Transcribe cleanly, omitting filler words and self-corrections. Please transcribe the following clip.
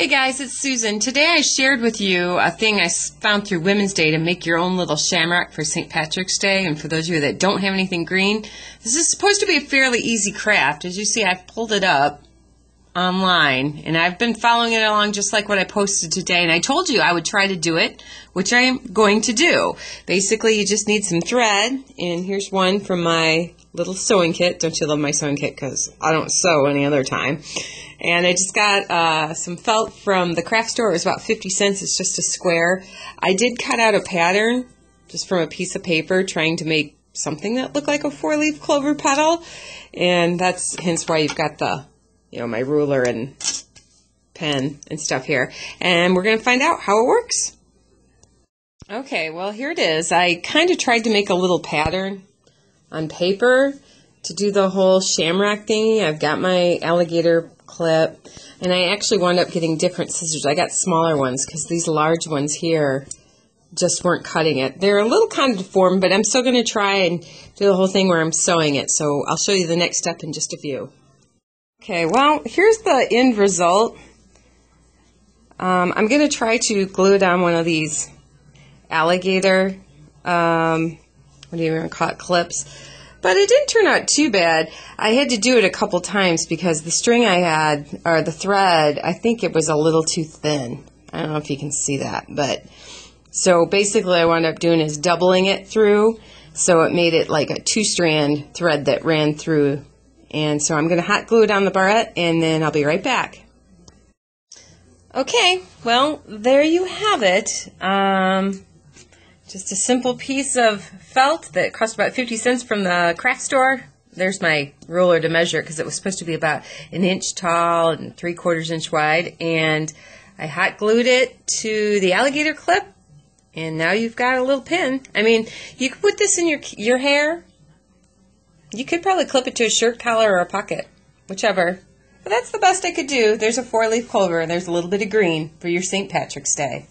Hey guys, it's Susan. Today I shared with you a thing I found through Women's Day to make your own little shamrock for St. Patrick's Day. And for those of you that don't have anything green, this is supposed to be a fairly easy craft. As you see, I've pulled it up online and I've been following it along just like what I posted today. And I told you I would try to do it, which I am going to do. Basically, you just need some thread. And here's one from my little sewing kit. Don't you love my sewing kit? Because I don't sew any other time. And I just got some felt from the craft store. It was about 50 cents. It's just a square. I did cut out a pattern just from a piece of paper trying to make something that looked like a four-leaf clover petal. And that's hence why you've got the, my ruler and pen and stuff here. And we're going to find out how it works. Okay, well, here it is. I kind of tried to make a little pattern on paper to do the whole shamrock thingy. I've got my alligator clip, and I actually wound up getting different scissors. I got smaller ones because these large ones here just weren't cutting it. They're a little kind of deformed, but I'm still going to try and do the whole thing where I'm sewing it, so I'll show you the next step in just a few. Okay, well, here's the end result. I'm going to try to glue it on one of these alligator, what do you even call it, clips. But it didn't turn out too bad. I had to do it a couple times because the string I had, or the thread, I think it was a little too thin. I don't know if you can see that, but so basically I wound up doing is doubling it through, so it made it like a two-strand thread that ran through. And so I'm going to hot glue it on the barrette, and then I'll be right back. Okay, well, there you have it. Just a simple piece of felt that cost about 50 cents from the craft store. There's my ruler to measure because it was supposed to be about an inch tall and 3/4 inch wide. And I hot glued it to the alligator clip, and now you've got a little pin. I mean, you could put this in your hair. You could probably clip it to a shirt collar or a pocket, whichever. But that's the best I could do. There's a four-leaf clover, and there's a little bit of green for your St. Patrick's Day.